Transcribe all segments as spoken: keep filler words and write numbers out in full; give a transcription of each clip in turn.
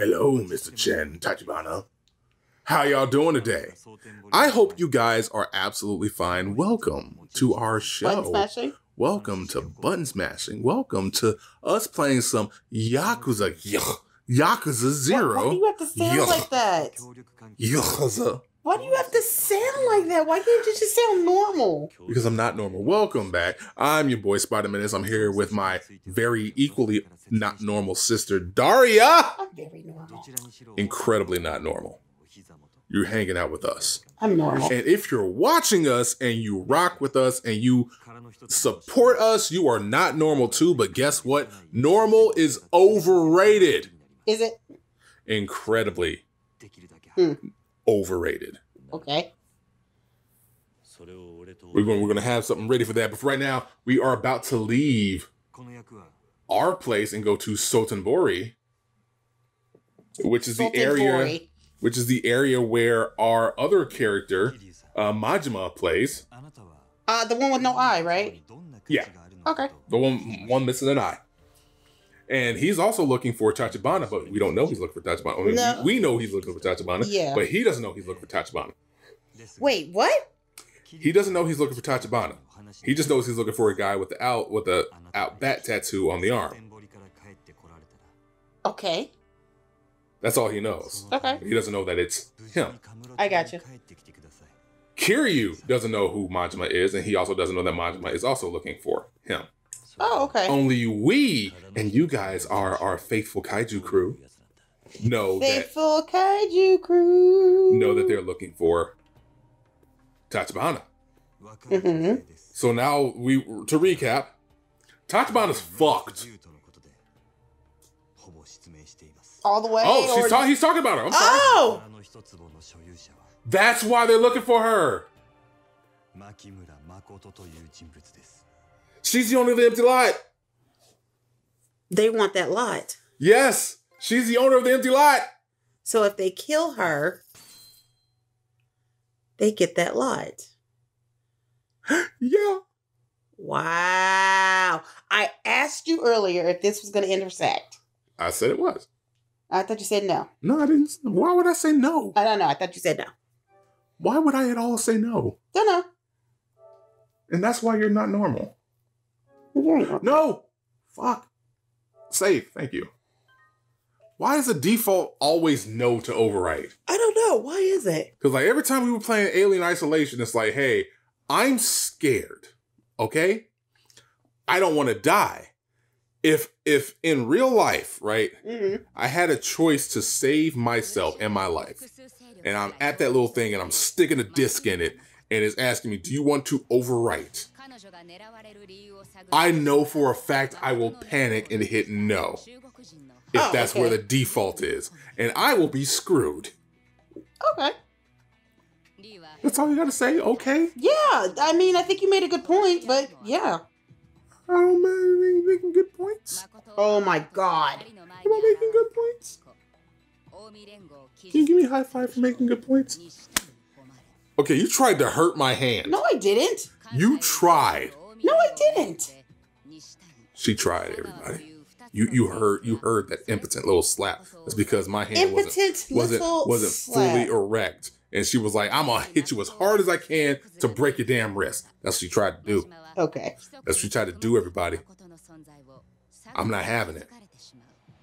Hello, Mister Chen Tachibana. How y'all doing today? I hope you guys are absolutely fine. Welcome to our show. Button smashing. Welcome to button smashing. Welcome to us playing some Yakuza. Yakuza Zero. Why, why do you have to sound Yuh. like that? Yakuza. Why do you have to sound like that? Why can't you just sound normal? Because I'm not normal. Welcome back. I'm your boy, Spotted Menace. I'm here with my very equally not normal sister, Daria. I'm very normal. Incredibly not normal. You're hanging out with us. I'm normal. And if you're watching us and you rock with us and you support us, you are not normal too. But guess what? Normal is overrated. Is it? Incredibly mm. overrated. Okay. We're going, we're going to have something ready for that. But for right now, we are about to leave our place and go to Sotenbori, which is Sotenbori. the area... which is the area where our other character, uh, Majima, plays. Uh, the one with no eye, right? Yeah. Okay. The one one missing an eye. And he's also looking for Tachibana, but we don't know he's looking for Tachibana. I mean, no. We know he's looking for Tachibana, yeah. But he doesn't know he's looking for Tachibana. Wait, what? He doesn't know he's looking for Tachibana. He just knows he's looking for a guy with the out with a out bat tattoo on the arm. Okay. That's all he knows. Okay. He doesn't know that it's him. I got you. Kiryu doesn't know who Majima is, and he also doesn't know that Majima is also looking for him. Oh, okay. Only we, and you guys are our faithful kaiju crew, know faithful that... Faithful kaiju crew! Know that they're looking for Tachibana. Mm-hmm. So now, we to recap, Tachibana's fucked. All the way. Oh, she's talk he's talking about her. I'm sorry. Oh! That's why they're looking for her. She's the owner of the empty lot. They want that lot. Yes, she's the owner of the empty lot. So if they kill her, they get that lot. Yeah. Wow. I asked you earlier if this was going to intersect. I said it was. I thought you said no. No, I didn't. Why would I say no? I don't know. I thought you said no. Why would I at all say no? Don't know. And that's why you're not normal. You ain't normal. No. Fuck. Save. Thank you. Why is the default always no to overwrite? I don't know. Why is it? Because like every time we were playing Alien Isolation, it's like, hey, I'm scared. Okay? I don't want to die. If if in real life, right, mm-hmm. I had a choice to save myself and my life, and I'm at that little thing and I'm sticking a disc in it, and it's asking me, do you want to overwrite? I know for a fact I will panic and hit no, if oh, that's okay. where the default is, and I will be screwed. Okay. That's all you gotta say, okay? Yeah, I mean, I think you made a good point, but yeah. I'm not making good points. Oh my god. Am I making good points? Can you give me a high five for making good points? Okay, you tried to hurt my hand. No, I didn't. You tried. No, I didn't. She tried, everybody. You you heard you heard that impotent little slap. It's because my hand impotent wasn't wasn't, wasn't fully erect. And she was like, I'm gonna hit you as hard as I can to break your damn wrist. That's what she tried to do. Okay. That's what she tried to do, everybody. I'm not having it.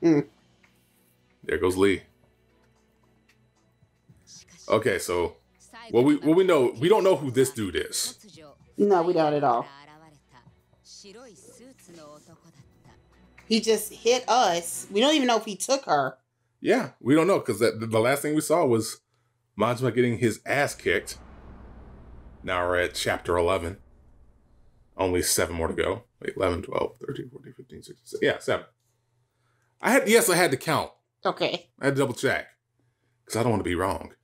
Mm. There goes Lee. Okay, so well we well we know we don't know who this dude is. No, we don't at all. He just hit us. We don't even know if he took her. Yeah, we don't know because the, the last thing we saw was Majima getting his ass kicked. Now we're at chapter eleven. Only seven more to go. Wait, eleven, twelve, thirteen, fourteen, fifteen, sixteen, seventeen. Yeah, seven. I had, yes, I had to count. Okay. I had to double check. Because I don't want to be wrong.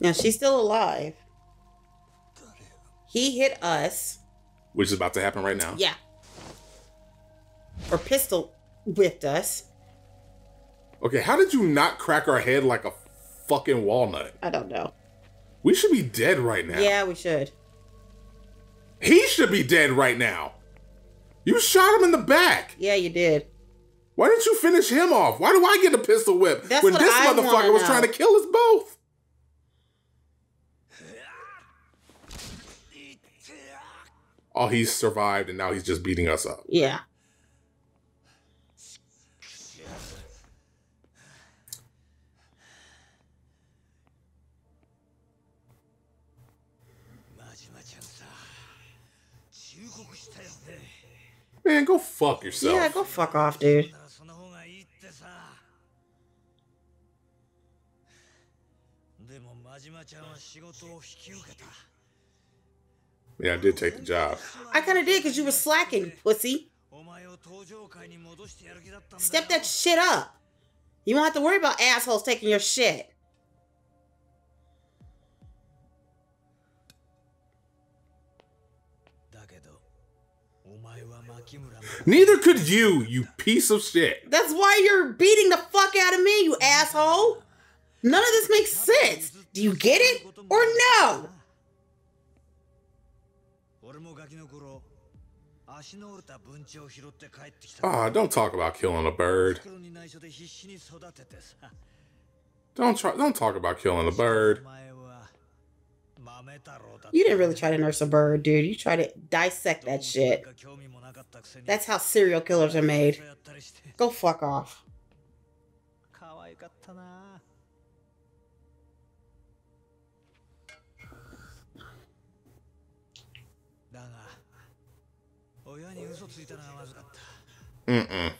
Now, she's still alive. He hit us. Which is about to happen right now. Yeah. Or pistol whipped us. Okay, how did you not crack our head like a fucking walnut? I don't know. We should be dead right now. Yeah, we should. He should be dead right now. You shot him in the back. Yeah, you did. Why didn't you finish him off? Why do I get a pistol whip That's when this I motherfucker was trying to kill us both? Oh, he's survived, and now he's just beating us up. Yeah. Man, go fuck yourself. Yeah, go fuck off, dude. Yeah, I did take the job. I kind of did because you were slacking, you pussy. Step that shit up. You won't have to worry about assholes taking your shit. Neither could you, you piece of shit. That's why you're beating the fuck out of me, you asshole. None of this makes sense. Do you get it or no? Ah, oh, don't talk about killing a bird. Don't try, don't talk about killing a bird. You didn't really try to nurse a bird, dude. You tried to dissect that shit. That's how serial killers are made. Go fuck off. Mm-mm.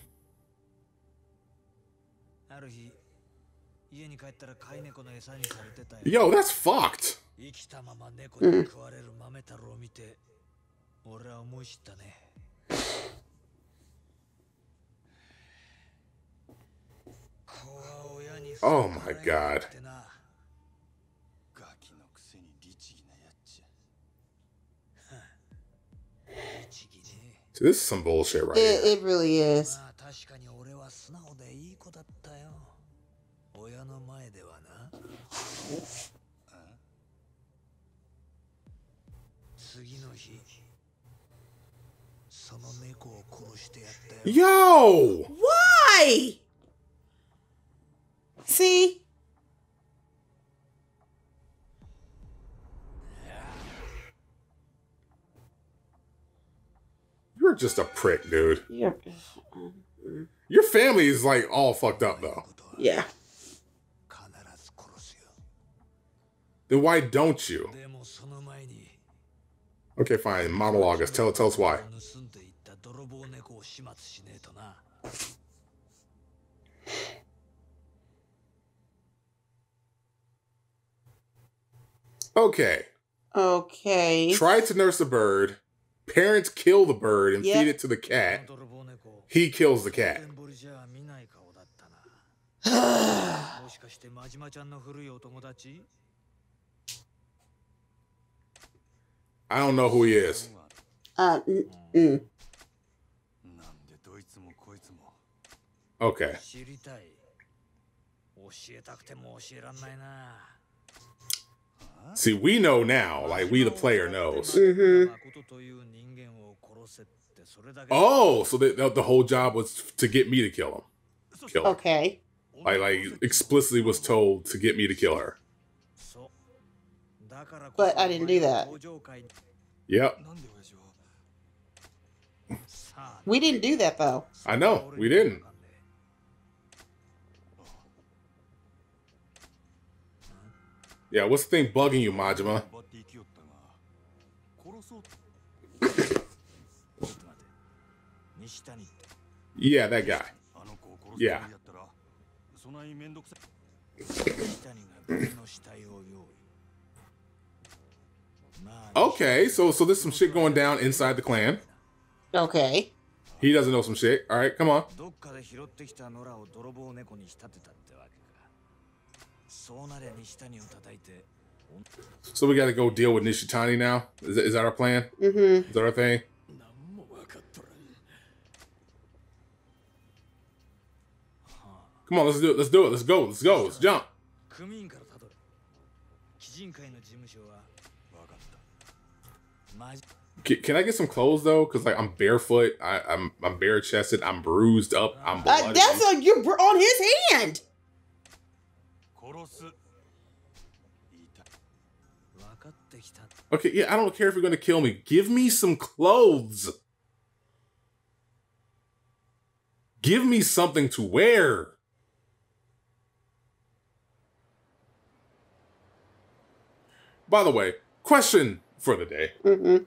Yo, that's fucked. Mm. Oh my god. See, this is some bullshit right it, here. It really is. Yo! Why? See? You're just a prick, dude. Yeah. Your family is like all fucked up, though. Yeah. Then why don't you? Okay, fine. Monologue us. Tell, tell us why. Okay. Okay. Tried to nurse a bird. Parents kill the bird and yep. feed it to the cat. He kills the cat. I don't know who he is. Uh, mm -mm. Okay. See, we know now. Like, we the player knows. Mm-hmm. Oh, so the, the whole job was to get me to kill him. Kill her. Okay. I, like, explicitly was told to get me to kill her. But I didn't do that. Yep. We didn't do that, though. I know. We didn't. Yeah, what's the thing bugging you, Majima? Yeah, that guy. Yeah. Okay, so so there's some shit going down inside the clan. Okay. He doesn't know some shit. All right, come on. So we gotta go deal with Nishitani now? Is that, is that our plan? Mm-hmm. Is that our thing? Come on, let's do it. Let's do it. Let's go. Let's go. Let's jump. Can I get some clothes though? Because like I'm barefoot, I, I'm I'm bare chested, I'm bruised up, I'm bloody. Uh, that's a, you're on his hand. Okay, yeah, I don't care if you're gonna kill me. Give me some clothes. Give me something to wear. By the way, question for the day. Mm-hmm.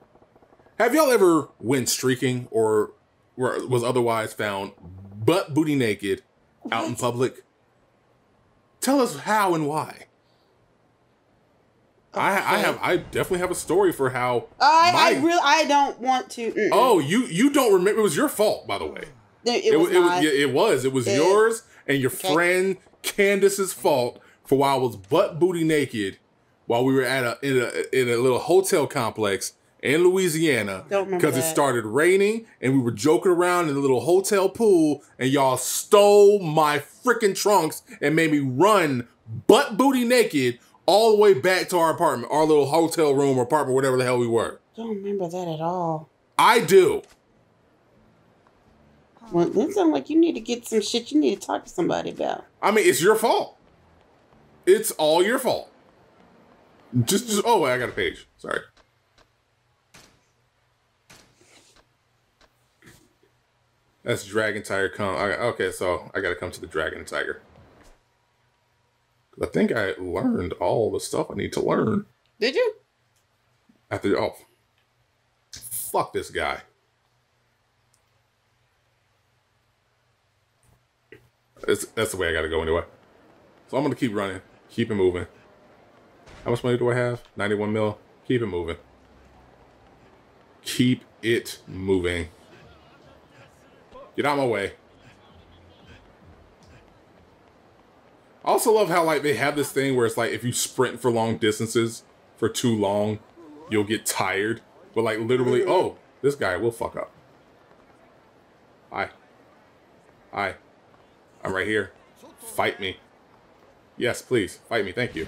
Have y'all ever went streaking or were, was otherwise found butt booty naked out what? in public? Tell us how and why. Okay. I, I have. I definitely have a story for how. I my, I really I don't want to. Mm-mm. Oh, you you don't remember? It was your fault, by the way. It, it was. It, not, it, it was. It was it, yours and your okay. friend Candace's fault for why I was butt booty naked while we were at a in a in a little hotel complex in Louisiana because it started raining and we were joking around in the little hotel pool and y'all stole my freaking trunks and made me run butt booty naked all the way back to our apartment, our little hotel room or apartment, whatever the hell we were. I don't remember that at all. I do. Well, that sounds like you need to get some shit you need to talk to somebody about. I mean, it's your fault. It's all your fault. Just, just oh, I got a page. Sorry. That's Dragon Tiger. Come. I, okay, so I got to come to the Dragon Tiger. I think I learned all the stuff I need to learn. Did you? After oh, fuck this guy. That's that's the way I gotta go anyway. So I'm gonna keep running, keep it moving. How much money do I have? ninety-one mil. Keep it moving. Keep it moving. Get out of my way. I also love how like they have this thing where it's like if you sprint for long distances for too long, you'll get tired. But like literally, oh, this guy will fuck up. Hi. Hi. I'm right here. Fight me. Yes, please. Fight me. Thank you.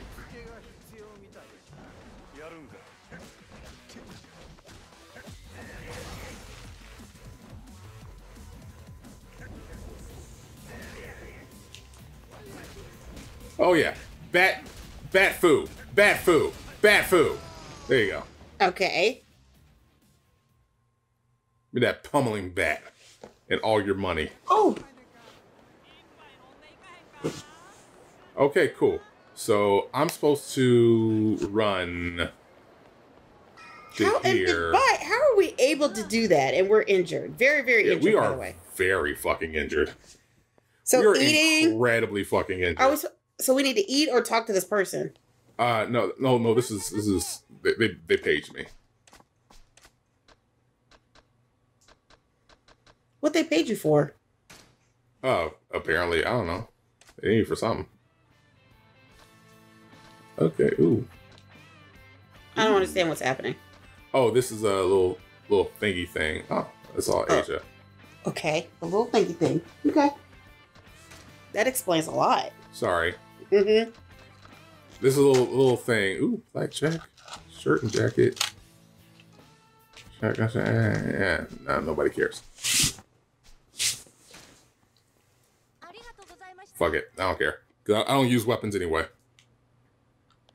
Oh yeah, bat, bat foo, bat foo, bat foo. There you go. Okay. Give me that pummeling bat and all your money. Oh. Okay, cool. So I'm supposed to run to how, here. But how are we able to do that? And we're injured. Very, very yeah, injured. We are by the way. very fucking injured. So we are eating, incredibly fucking injured. I was. So we need to eat or talk to this person. Uh no no no this is this is they they, they paged me. What they paid you for? Oh, apparently I don't know. They need for something. Okay. Ooh. I don't understand what's happening. Oh, this is a little little thingy thing. Oh, that's all oh. Asia. Okay, a little thingy thing. Okay. That explains a lot. Sorry. Mm-hmm. This is a little, little thing. Ooh, blackjack. Shirt and jacket. Yeah, no, nobody cares. Fuck it. I don't care. Cause I don't use weapons anyway.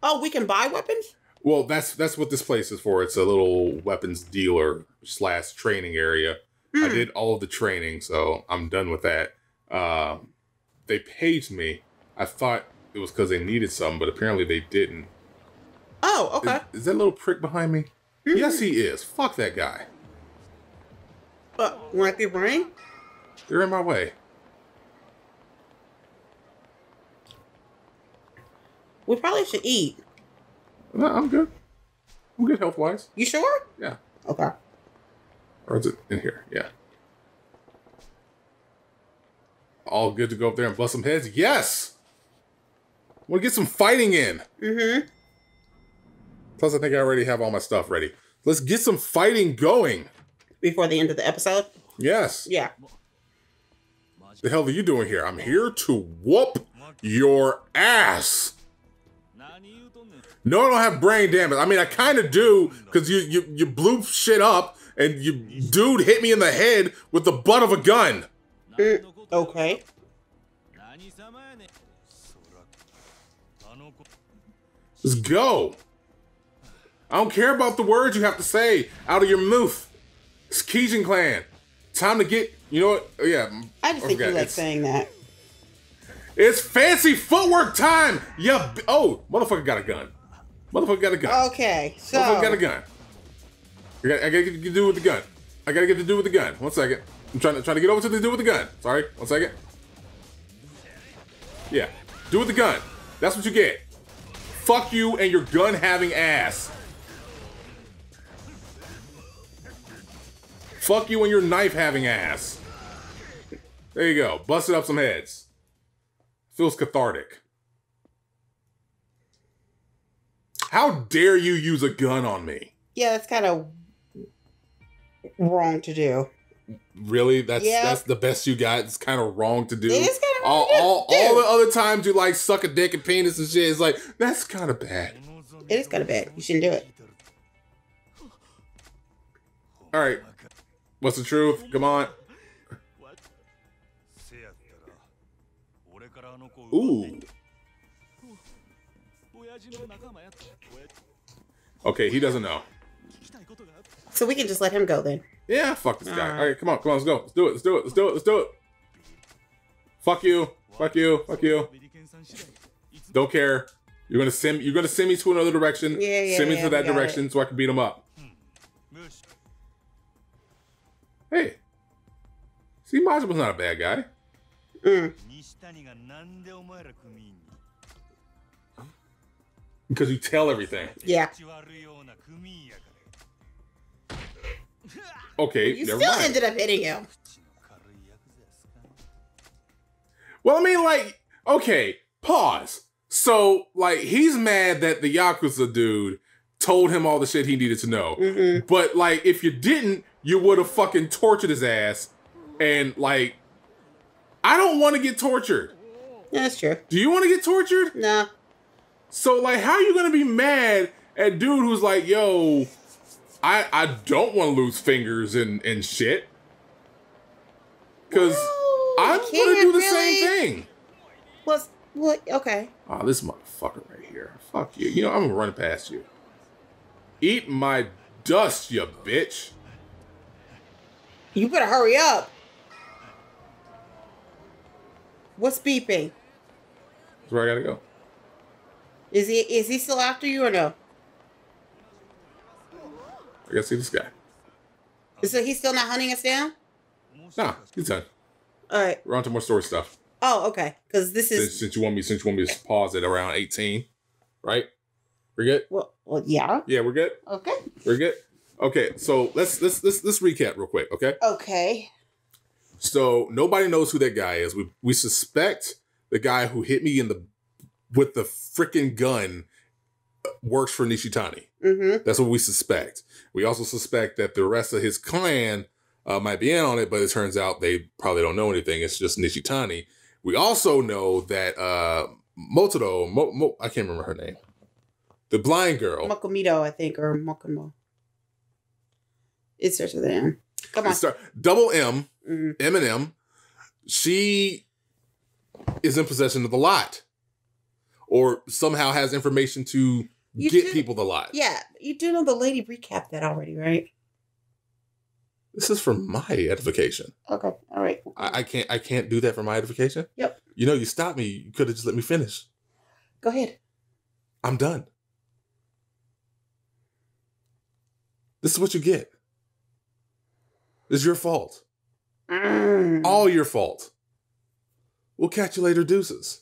Oh, we can buy weapons? Well, that's that's what this place is for. It's a little weapons dealer slash training area. Mm. I did all of the training, so I'm done with that. Um, they paged me. I thought it was because they needed something, but apparently they didn't. Oh, okay. Is, is that little prick behind me? Mm-hmm. Yes, he is. Fuck that guy. But weren't they running? They're in my way. We probably should eat. No, I'm good. I'm good health-wise. You sure? Yeah. Okay. Or is it in here? Yeah. All good to go up there and bust some heads? Yes! We'll get some fighting in. Mm-hmm. Plus, I think I already have all my stuff ready. Let's get some fighting going. Before the end of the episode? Yes. Yeah. The hell are you doing here? I'm here to whoop your ass. No, I don't have brain damage. I mean, I kind of do, because you, you, you blew shit up, and you dude hit me in the head with the butt of a gun. Uh, okay. Let's go. I don't care about the words you have to say out of your mouth. It's Kijin Clan. Time to get, you know what? Oh, yeah. I just oh, think God. you like it's, saying that. It's fancy footwork time. Yeah. Oh, motherfucker got a gun. Motherfucker got a gun. Okay. So. Motherfucker got a gun. I gotta, I gotta get to do with the gun. I gotta get to do with the gun. One second. I'm trying to, trying to get over to the do with the gun. Sorry. One second. Yeah. Do with the gun. That's what you get. Fuck you and your gun having ass. Fuck you and your knife having ass. There you go. Busted up some heads. Feels cathartic. How dare you use a gun on me? Yeah, that's kind of wrong to do. Really? That's yeah. that's the best you got? It's kind of wrong to do? It is kind of wrong all, to all, do. All the other times you like suck a dick and penis and shit, it's like, that's kind of bad. It is kind of bad. You shouldn't do it. All right. What's the truth? Come on. Ooh. Okay, he doesn't know. So we can just let him go then. Yeah, fuck this guy. All right, come on, come on, let's go. Let's do it, let's do it, let's do it, let's do it. Fuck you, fuck you, fuck you. Don't care. You're gonna send, you're gonna send me to another direction. Yeah, yeah, send me yeah, to that direction it. so I can beat him up. Hey, see, Majima's not a bad guy. Mm. Because you tell everything. Yeah. Okay, you never still mind. ended up hitting him. Well, I mean, like, okay, pause. So, like, he's mad that the Yakuza dude told him all the shit he needed to know. Mm-hmm. But, like, if you didn't, you would have fucking tortured his ass. And, like, I don't want to get tortured. Yeah, that's true. Do you want to get tortured? No. Nah. So, like, how are you going to be mad at dude who's like, yo, I I don't want to lose fingers and, and shit. Because I'm going to do the really... same thing. Well, well, okay. Oh, this motherfucker right here. Fuck you. You know, I'm going to run past you. Eat my dust, you bitch. You better hurry up. What's beeping? That's where I gotta go. Is he is he still after you or no? I gotta see this guy. So he's still not hunting us down? Nah, he's done. All right. We're on to more story stuff. Oh, okay. Because this is since, since you want me since you want me to pause at around eighteen, right? We're good. Well, well, yeah. Yeah, we're good. Okay. We're good. Okay, so let's let's let's let's recap real quick, okay? Okay. So nobody knows who that guy is. We we suspect the guy who hit me in the with the freaking gun works for Nishitani. Mm-hmm. That's what we suspect. We also suspect that the rest of his clan uh, might be in on it, but it turns out they probably don't know anything. It's just Nishitani. We also know that uh, Motoro, Mo, Mo, I can't remember her name, the blind girl, Mokomido, I think, or Mokomo. It starts with an M. Come on. Start, double M, mm-hmm. M and M. She is in possession of the lot. Or somehow has information to you get do, people the lot. Yeah. You do know the lady recapped that already, right? This is for my edification. Okay. All right. I, I can't I can't do that for my edification? Yep. You know, you stopped me. You could have just let me finish. Go ahead. I'm done. This is what you get. It's your fault. Mm. All your fault. We'll catch you later, deuces.